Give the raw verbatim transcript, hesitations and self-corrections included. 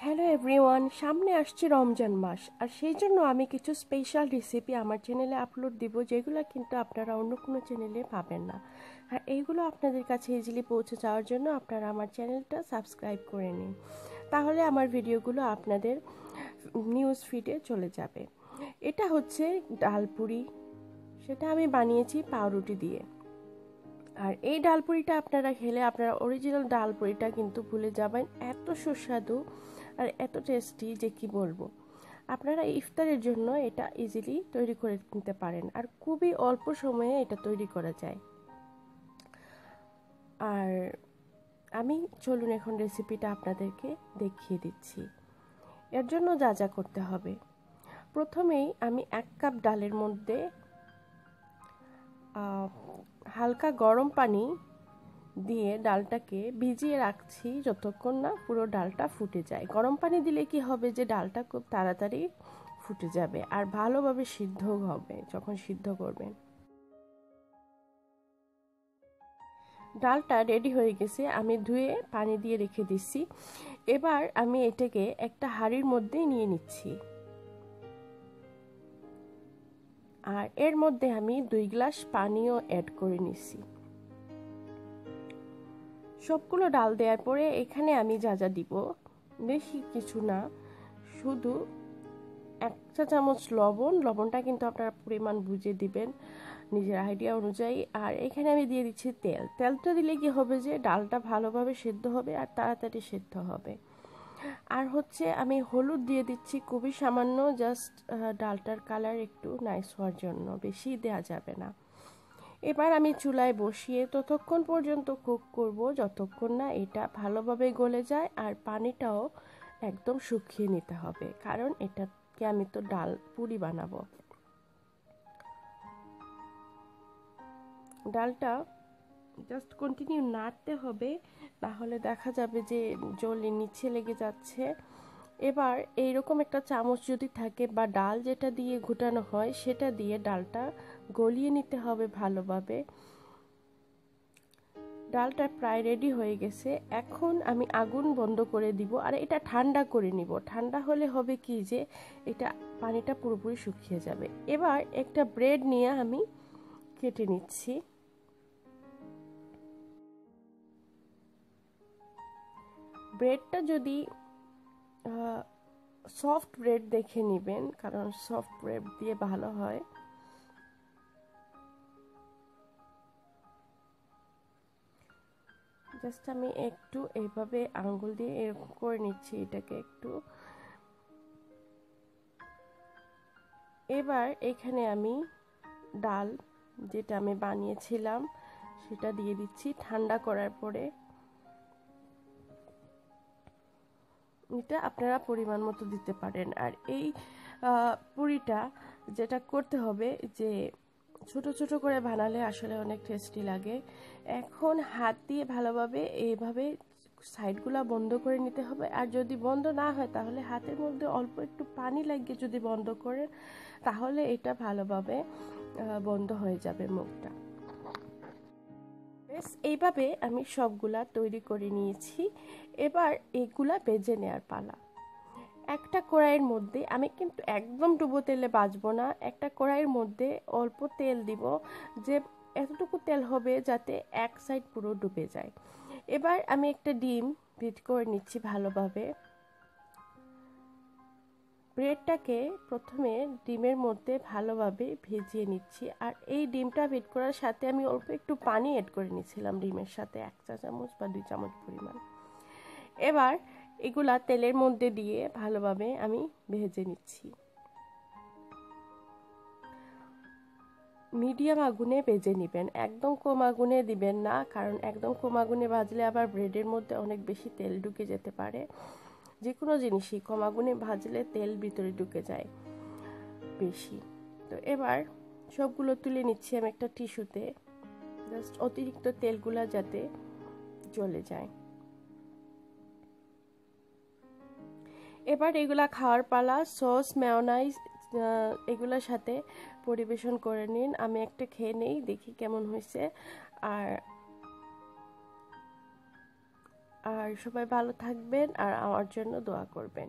Hello everyone सामने आसছে रमजान मास और सेই জন্য আমি কিছু স্পেশাল রেসিপি আমার চ্যানেলে আপলোড দিব যেগুলো কিন্তু আপনারা অন্য কোনো চ্যানেলে পাবেন না আর এইগুলো আপনাদের কাছে ইজিলি পৌঁছে যাওয়ার জন্য আপনারা আমার চ্যানেলটা সাবস্ক্রাইব করে নিন তাহলে আমার ভিডিওগুলো আপনাদের নিউজ ফিডে চলে যাবে। এটা হচ্ছে ডালপুরি, সেটা আমি বানিয়েছি পাউরুটি দিয়ে। আর এই ডালপুরিটা আপনারা খেলে আপনারা অরিজিনাল ডালপুরিটা কিন্তু ভুলে যাবেন, এত সুস্বাদু আর এত টেস্টি যে কি বলবো। আপনারা ইফতারের জন্য এটা ইজিলি তৈরি করে নিতে পারেন আর খুবই অল্প সময়ে এটা তৈরি করা যায়। আর আমি চলুন এখন রেসিপিটা আপনাদেরকে দেখিয়ে দিচ্ছি। এর জন্য যা যা করতে হবে, প্রথমেই আমি এক কাপ ডালের মধ্যে হালকা গরম পানি দিয়ে ডালটাকে ভিজিয়ে রাখছি যতক্ষণ না পুরো ডালটা ফুটে যায়। গরম পানি দিলে কি হবে যে ডালটা খুব তাড়াতাড়ি ফুটে যাবে আর ভালোভাবে সিদ্ধ হবে। যখন সিদ্ধ করবেন ডালটা রেডি হয়ে গেছে, আমি ধুয়ে পানি দিয়ে রেখে দিচ্ছি। এবার আমি এটাকে একটা হাঁড়ির মধ্যে নিয়ে নিচ্ছি আর এর মধ্যে আমি দুই গ্লাস পানিও অ্যাড করে নিছি। সবগুলো ডাল দেওয়ার পরে এখানে আমি যা যা দিব বেশি কিছু না, শুধু এক চা চামচ লবণ, লবণটা কিন্তু আপনারা পরিমাণ বুঝে দিবেন নিজের আইডিয়া অনুযায়ী। আর এখানে আমি দিয়ে দিচ্ছি তেল। তেলটা দিলে কি হবে যে ডালটা ভালোভাবে সেদ্ধ হবে আর তাড়াতাড়ি সেদ্ধ হবে। আর হচ্ছে আমি হলুদ দিয়ে দিচ্ছি খুবই সামান্য, জাস্ট ডালটার কালার একটু নাইস হওয়ার জন্য, বেশি দেওয়া যাবে না। এবার আমি চুলায় বসিয়ে ততক্ষণ পর্যন্ত কুক করব যতক্ষণ না এটা ভালোভাবে গলে যায় আর পানিটাও একদম শুকিয়ে নিতে হবে, কারণ এটাকে আমি তো ডাল পুরি বানাবো। ডালটা জাস্ট কন্টিনিউ নাড়তে হবে, তাহলে দেখা যাবে যে জলে নিচে লেগে যাচ্ছে। এবার এইরকম একটা চামচ যদি থাকে বা ডাল যেটা দিয়ে ঘুটানো হয় সেটা দিয়ে ডালটা গলিয়ে নিতে হবে ভালোভাবে। ডালটা প্রায় রেডি হয়ে গেছে, এখন আমি আগুন বন্ধ করে দিব আর এটা ঠান্ডা করে নিব। ঠান্ডা হলে হবে কি যে এটা পানিটা পুরোপুরি শুকিয়ে যাবে। এবার একটা ব্রেড নিয়ে আমি কেটে নিচ্ছি। ব্রেডটা যদি সফট ব্রেড দেখে নেবেন, কারণ সফট ব্রেড দিয়ে ভালো হয়। জাস্ট আমি একটু এইভাবে আঙ্গুল দিয়ে এরকম করে নিচ্ছি এটাকে একটু। এবার এখানে আমি ডাল যেটা আমি বানিয়েছিলাম সেটা দিয়ে দিচ্ছি ঠান্ডা করার পরে। এটা আপনারা পরিমাণ মতো দিতে পারেন। আর এই পুরিটা যেটা করতে হবে যে ছোট ছোট করে বানালে আসলে অনেক টেস্টি লাগে। এখন হাত দিয়ে ভালোভাবে এইভাবে সাইডগুলো বন্ধ করে নিতে হবে। আর যদি বন্ধ না হয় তাহলে হাতের মধ্যে অল্প একটু পানি লাগিয়ে যদি বন্ধ করেন তাহলে এটা ভালোভাবে বন্ধ হয়ে যাবে মুখটা। এইভাবে আমি সবগুলা তৈরি করে নিয়েছি। এবার এগুলা ভেজে নেওয়ার পালা। একটা কড়াইয়ের মধ্যে আমি কিন্তু একদম ডুবো তেলে ভাজবো না, একটা কড়াইয়ের মধ্যে অল্প তেল দিব, যে এতটুকু তেল হবে যাতে এক সাইড পুরো ডুবে যায়। এবার আমি একটা ডিম বিট করে নিচ্ছি ভালোভাবে। ব্রেডটাকে প্রথমে ডিমের মধ্যে ভালোভাবে ভেজিয়ে নিচ্ছি। আর এই ডিমটা বিট করার সাথে আমি অল্প একটু পানি অ্যাড করে নিয়েছিলাম ডিমের সাথে, এক চা চামচ বা দুই চামচ পরিমাণ। এবার এগুলা তেলের মধ্যে দিয়ে ভালোভাবে আমি ভেজে নিচ্ছি, মিডিয়াম আগুনে ভেজে নেবেন, একদম কম আগুনে দিবেন না, কারণ একদম কম আগুনে ভাজলে আবার ব্রেডের মধ্যে অনেক বেশি তেল ঢুকে যেতে পারে। যে কোনো জিনিসই কম আগুনে ভাজলে তেল ভিতরে ঢুকে যায় বেশি। তো এবার সবগুলো তুলে নিচ্ছি আমি একটা টিস্যুতে, জাস্ট অতিরিক্ত তেলগুলা যাতে চলে যায়। এবার এগুলা খাওয়ার পালা, সস মেয়োনাইজ এগুলোর সাথে পরিবেশন করে নিন। আমি একটা খেয়ে নেই, দেখি কেমন হয়েছে। আর আর সবাই ভালো থাকবেন আর আমার জন্য দোয়া করবেন।